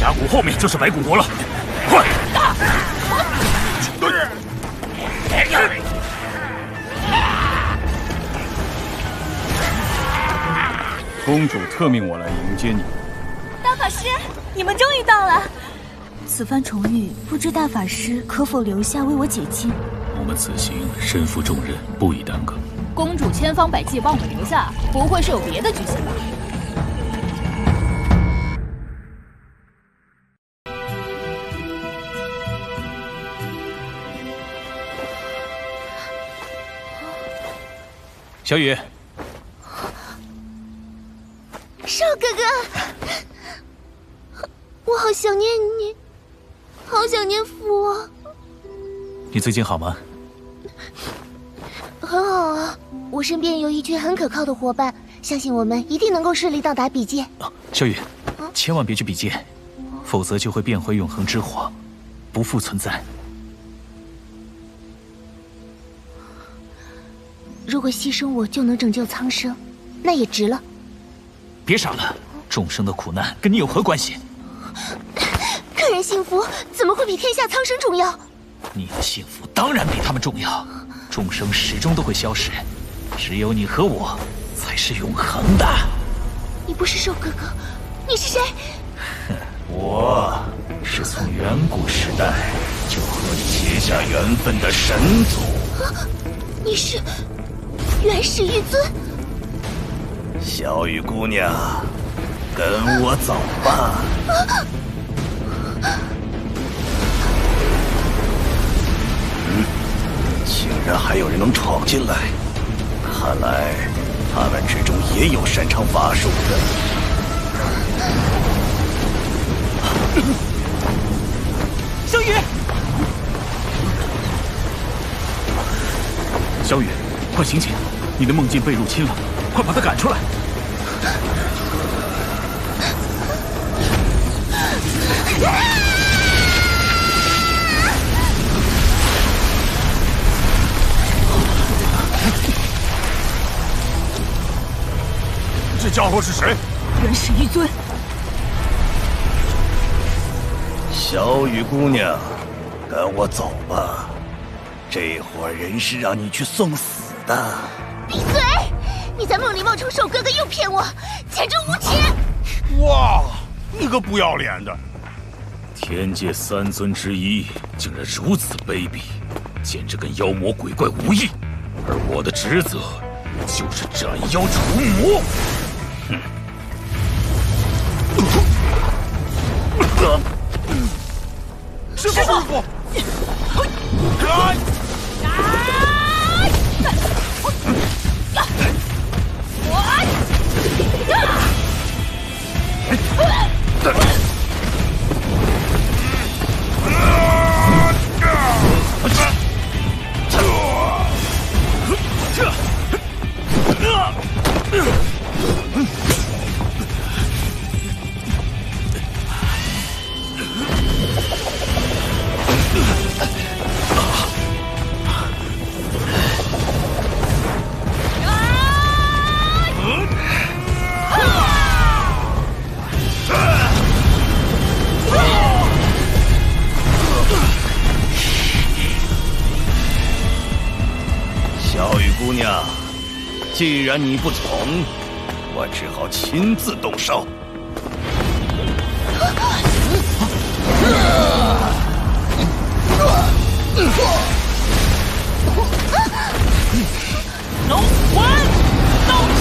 峡谷后面就是白骨国了，快！公主特命我来迎接你。大法师，你们终于到了。此番重遇，不知大法师可否留下为我解禁？我们此行身负重任，不宜耽搁。公主千方百计把我们留下，不会是有别的居心吧？ 小雨，少哥哥，我好想念你，好想念父王。你最近好吗？很好啊，我身边有一群很可靠的伙伴，相信我们一定能够顺利到达比界。小雨，千万别去比界，否则就会变回永恒之火，不复存在。 如果牺牲我就能拯救苍生，那也值了。别傻了，众生的苦难跟你有何关系？个人幸福怎么会比天下苍生重要？你的幸福当然比他们重要。众生始终都会消失，只有你和我才是永恒的。你不是兽哥哥，你是谁？我是从远古时代就和你结下缘分的神族。啊，你是？ 元始玉尊，小雨姑娘，跟我走吧。嗯，竟然还有人能闯进来，看来他们之中也有擅长法术的。小雨，小雨。 快醒醒！你的梦境被入侵了，快把他赶出来！这家伙是谁？元始一尊。小雨姑娘，跟我走吧，这伙人是让你去送死。 闭嘴！你在梦里冒充兽哥哥，又骗我，简直无耻！哇，你个不要脸的！天界三尊之一，竟然如此卑鄙，简直跟妖魔鬼怪无异。而我的职责，就是斩妖除魔。哼！师父，师父！既然你不从，我只好亲自动手。龙魂斗气，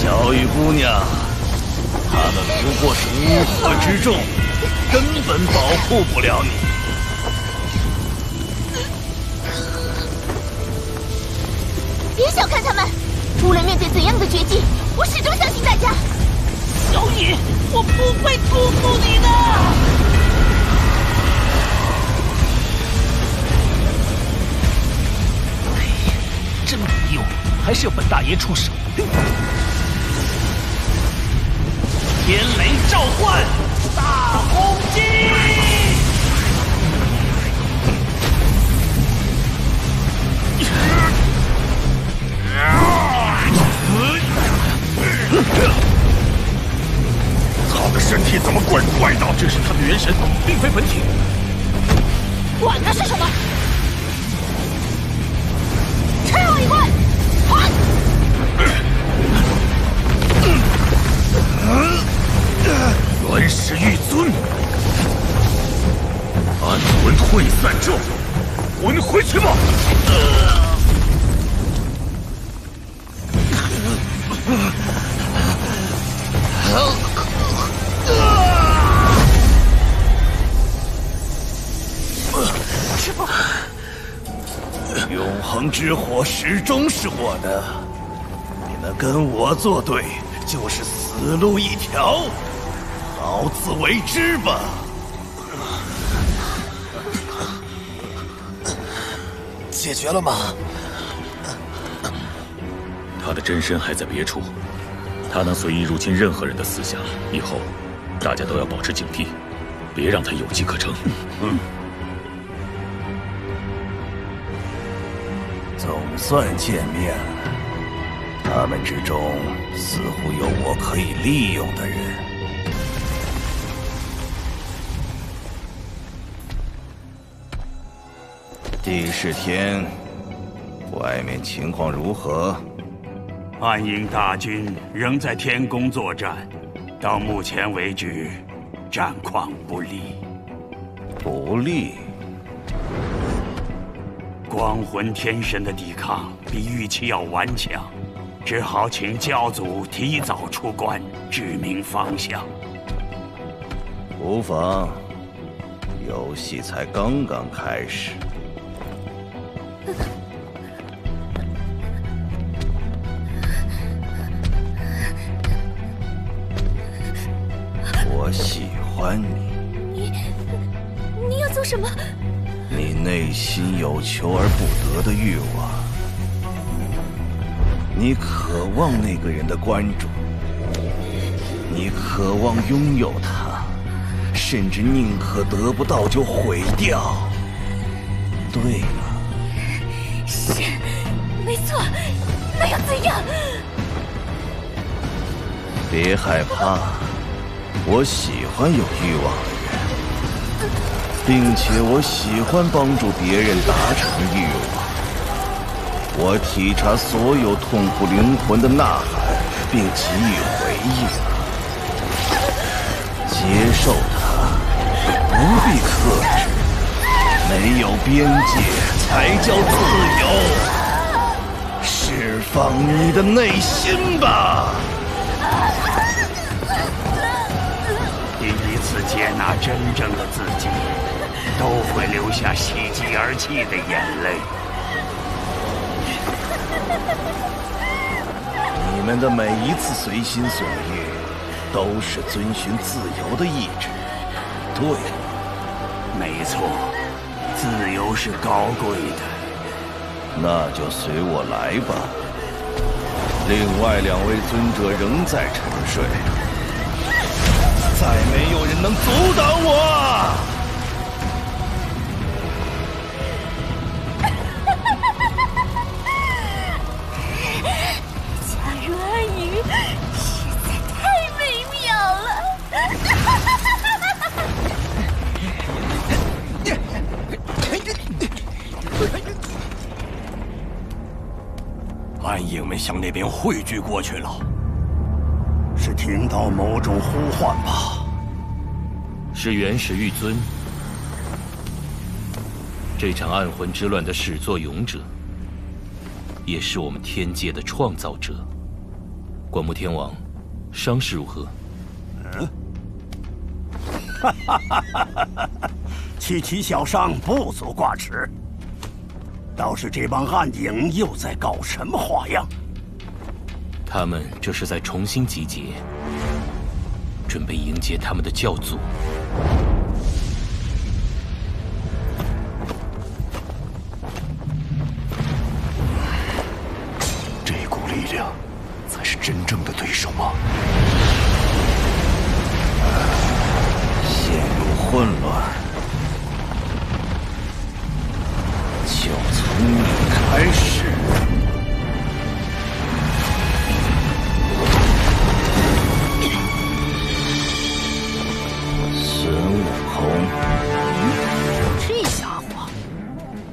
小雨姑娘，他们不过是乌合之众，根本保护不了你。 别小看他们，无论面对怎样的绝技，我始终相信大家。小雨，我不会辜负你的。这么没用，还是要本大爷出手。天雷召唤，大轰击！他的身体怎么怪怪的？这是他的元神，并非本体。管他是什么，吃我一棍！还！元始玉尊，暗魂退散咒，滚回去吧！师父，永恒之火始终是我的，你们跟我作对，就是死路一条，老子为之吧。解决了吗？他的真身还在别处，他能随意入侵任何人的思想。以后，大家都要保持警惕，别让他有机可乘。嗯，总算见面了。他们之中似乎有我可以利用的人。帝释天，外面情况如何？暗影大军仍在天宫作战，到目前为止，战况不利。不利？光魂天神的抵抗比预期要顽强，只好请教祖提早出关，指明方向。无妨，游戏才刚刚开始。我喜欢你。你要做什么？你内心有求而不得的欲望，你渴望那个人的关注，你渴望拥有他，甚至宁可得不到就毁掉。对了，是，没错，那又怎样？别害怕。我喜欢有欲望的人，并且我喜欢帮助别人达成欲望。我体察所有痛苦灵魂的呐喊，并给予回应。接受它，不必克制，没有边界才叫自由。释放你的内心吧。接纳真正的自己，都会流下喜极而泣的眼泪。你们的每一次随心所欲，都是遵循自由的意志。对，没错，自由是高贵的。那就随我来吧。另外两位尊者仍在沉睡。再没有人能阻挡我！假如暗影实在太美妙了！暗影们向那边汇聚过去了。是听到某种呼唤吧？是元始玉尊，这场暗魂之乱的始作俑者，也是我们天界的创造者。管木天王，伤势如何？嗯，哈哈哈哈哈！区区小伤不足挂齿，倒是这帮暗影又在搞什么花样？他们这是在重新集结，准备迎接他们的教祖。这股力量才是真正的对手吗？陷入混乱，就从你开始。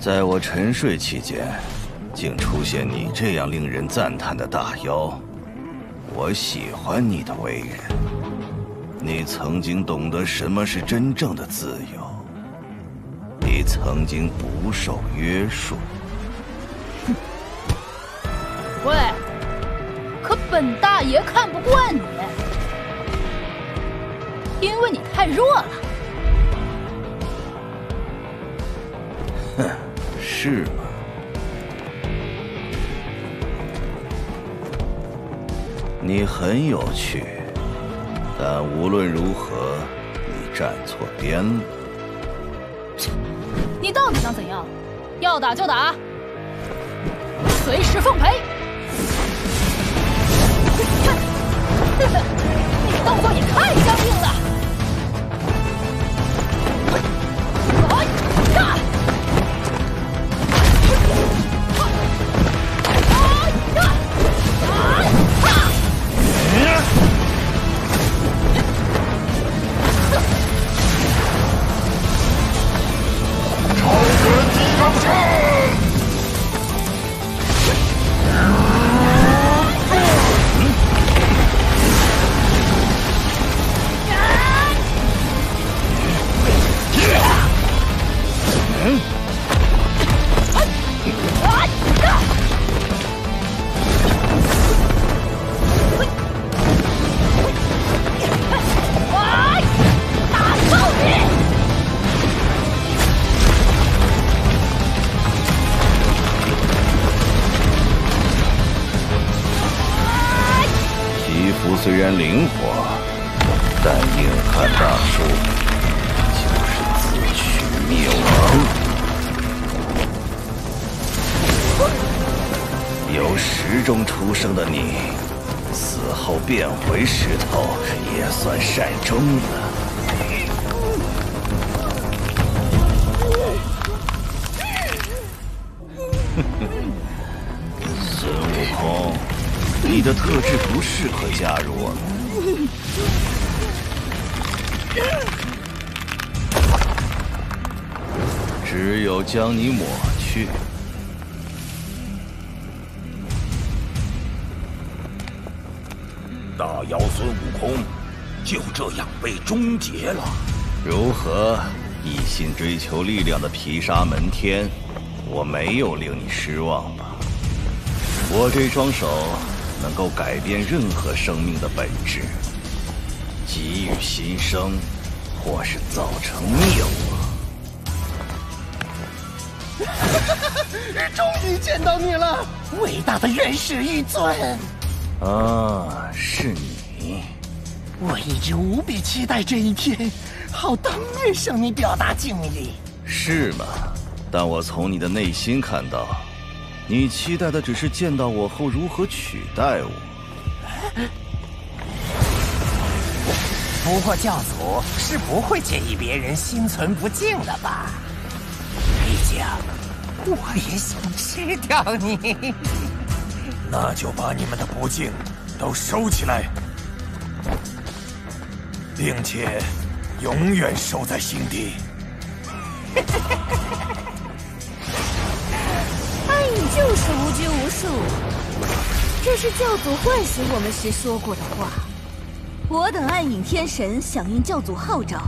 在我沉睡期间，竟出现你这样令人赞叹的大妖，我喜欢你的为人。你曾经懂得什么是真正的自由，你曾经不受约束。哼！喂，可本大爷看不惯你，因为你太弱了。哼，是吗？ 你很有趣，但无论如何，你站错边了。你到底想怎样？要打就打，随时奉陪。你动作也太僵硬了！来，干！ 虽然灵活，但硬汉大叔就是自取灭亡。由石中出生的你，死后变回石头，也算善终了。 你的特质不适合加入我们，只有将你抹去。大妖孙悟空就这样被终结了。如何？一心追求力量的毗沙门天，我没有令你失望吧？我这双手。 能够改变任何生命的本质，给予新生，或是造成灭亡。终于见到你了，伟大的元始玉尊！啊，是你！我一直无比期待这一天，好当面向你表达敬意。是吗？但我从你的内心看到。 你期待的只是见到我后如何取代我。不过教主是不会介意别人心存不敬的吧？毕竟我也想吃掉你。那就把你们的不敬都收起来，并且永远收在心底。你就是无拘无束，这是教主唤醒我们时说过的话。我等暗影天神响应教主号召，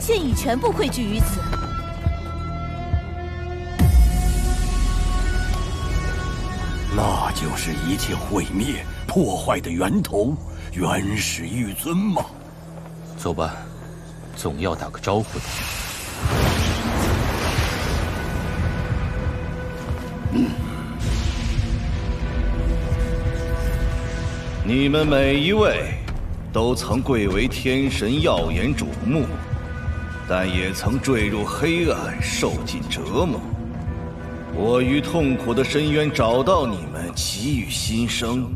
现已全部汇聚于此。那就是一切毁灭、破坏的源头——元始玉尊吗？走吧，总要打个招呼的。 你们每一位都曾贵为天神，耀眼瞩目，但也曾坠入黑暗，受尽折磨。我于痛苦的深渊找到你们，给予新生，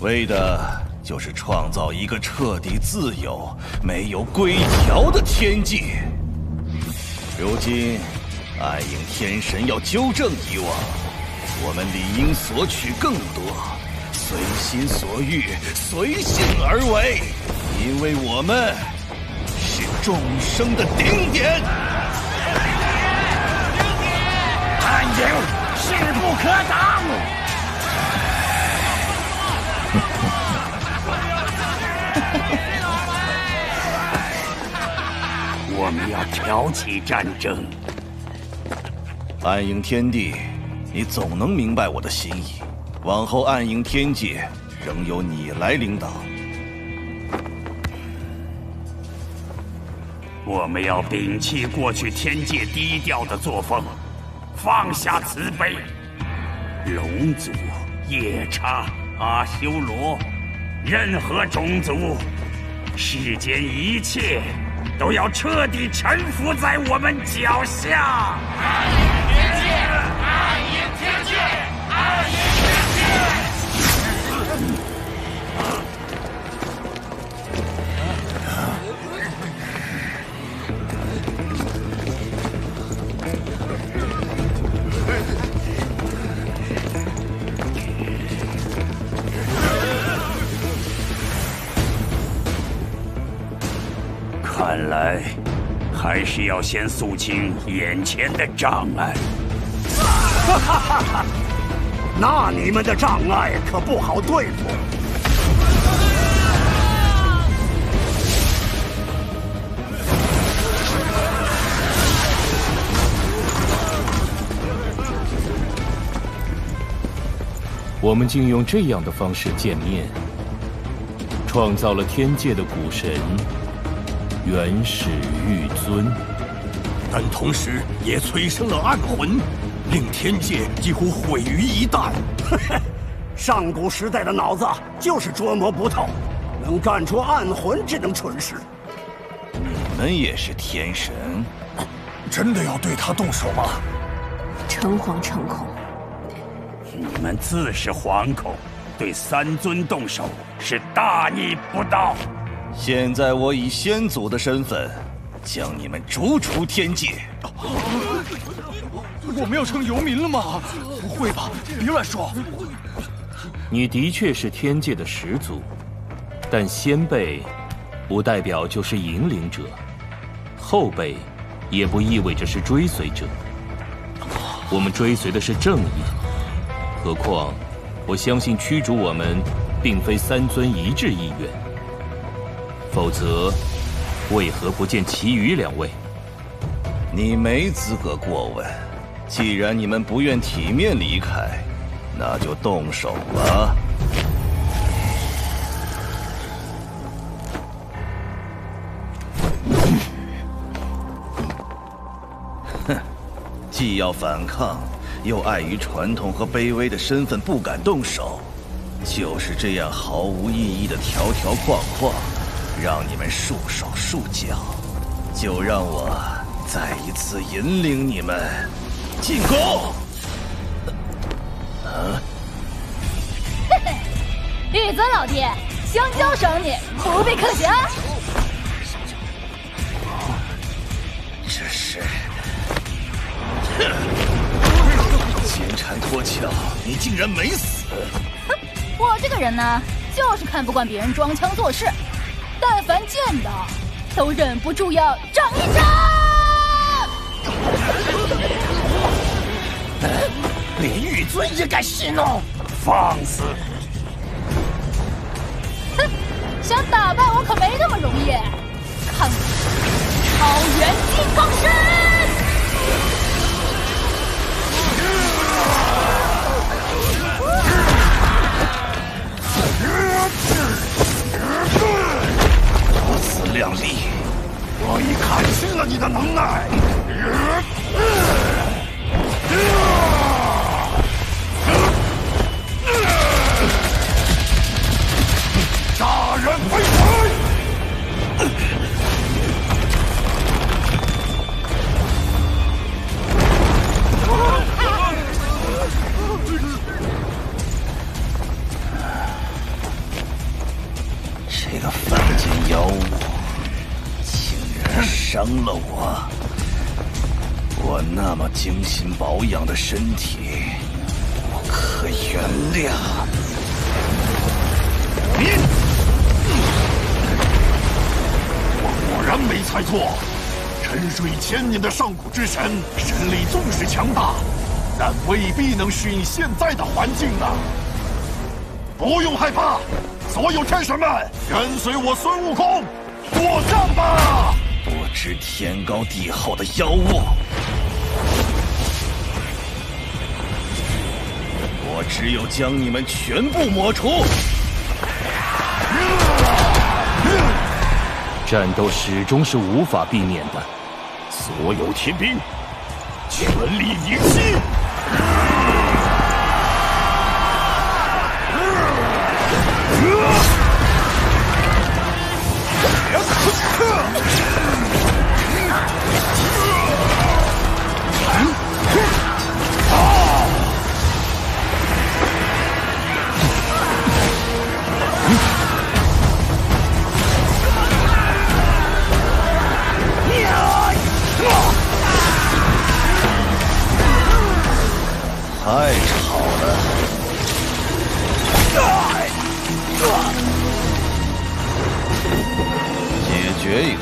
为的就是创造一个彻底自由、没有规条的天界。如今。 暗影天神要纠正以往，我们理应索取更多，随心所欲，随性而为，因为我们是众生的顶点。警势不可挡。我们要挑起战争。暗影天帝，你总能明白我的心意。往后暗影天界仍由你来领导。 我们要摒弃过去天界低调的作风，放下慈悲。龙族、夜叉、阿修罗，任何种族，世间一切都要彻底臣服在我们脚下。暗影天界，暗影天界，暗影天界。 看来，还是要先肃清眼前的障碍。哈哈哈哈！那你们的障碍可不好对付。我们竟用这样的方式见面，创造了天界的古神。 元始玉尊，但同时也催生了暗魂，令天界几乎毁于一旦。上古时代的脑子就是捉摸不透，能干出暗魂这等蠢事。你们也是天神，真的要对他动手吗？诚惶诚恐。你们自是惶恐，对三尊动手是大逆不道。 现在我以先祖的身份，将你们逐出天界。我们要成游民了吗？不会吧！别乱说。你的确是天界的始祖，但先辈不代表就是引领者，后辈也不意味着是追随者。我们追随的是正义。何况，我相信驱逐我们，并非三尊一致意愿。 否则，为何不见其余两位？你没资格过问。既然你们不愿体面离开，那就动手吧。哼，既要反抗，又碍于传统和卑微的身份不敢动手，就是这样毫无意义的条条框框。 让你们束手束脚，就让我再一次引领你们进攻。啊！嘿嘿，玉尊老爹，香蕉赏你，不必客气啊。这是，金蝉脱壳，你竟然没死！哼，我这个人呢，就是看不惯别人装腔作势。 但凡见到，都忍不住要长一长。连玉尊也敢戏弄，放肆！哼，想打败我可没那么容易。看我超元金刚身！自量力，我已看清了你的能耐。杀人非凡！这个凡间妖物。 伤了我，我那么精心保养的身体，不可原谅。我果然没猜错，沉睡千年的上古之神，神力纵使强大，但未必能适应现在的环境啊！不用害怕，所有天神们，跟随我孙悟空做战吧！不知天高地厚的妖物，我只有将你们全部抹除！战斗始终是无法避免的，所有天兵，全力迎击！ 太吵了！解决一个。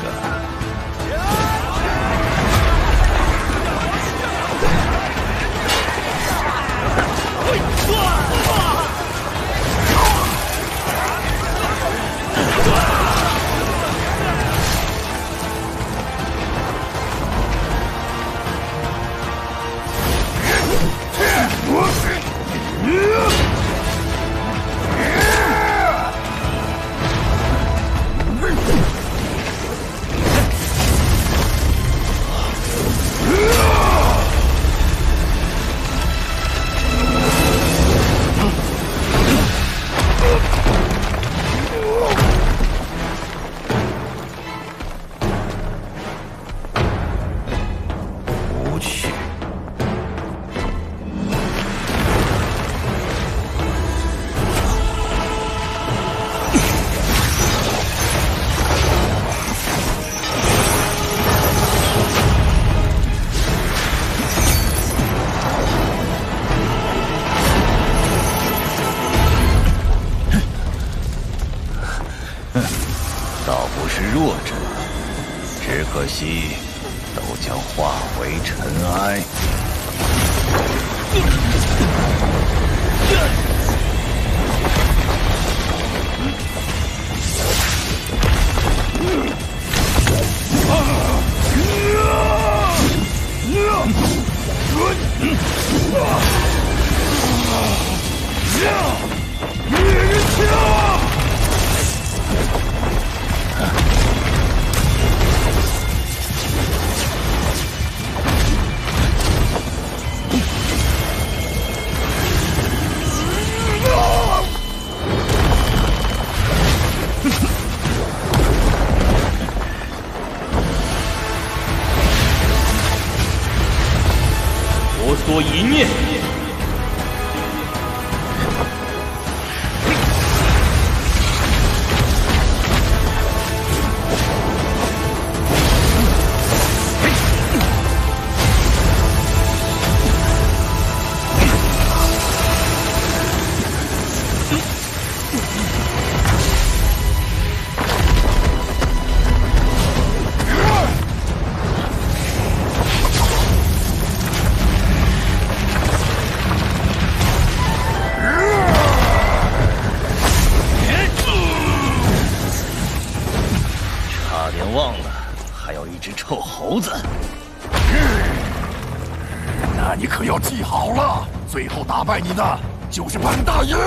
你的就是潘大爷，超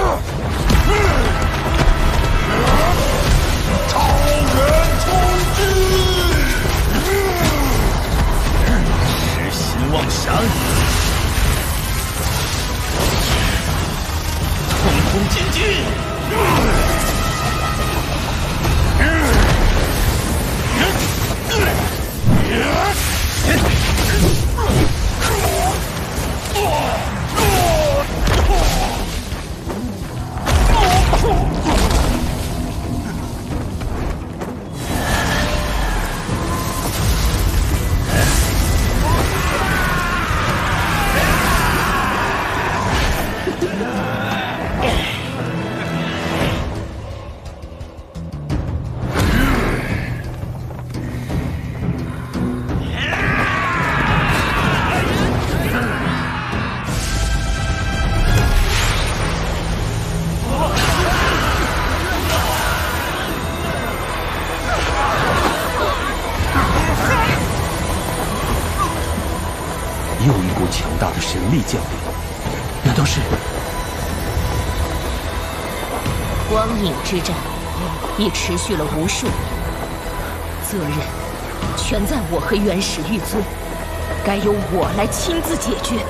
人冲击，痴心妄想，通通进击，强大的神力降临，难道是光影之战？已持续了无数年，责任全在我和元始玉尊，该由我来亲自解决。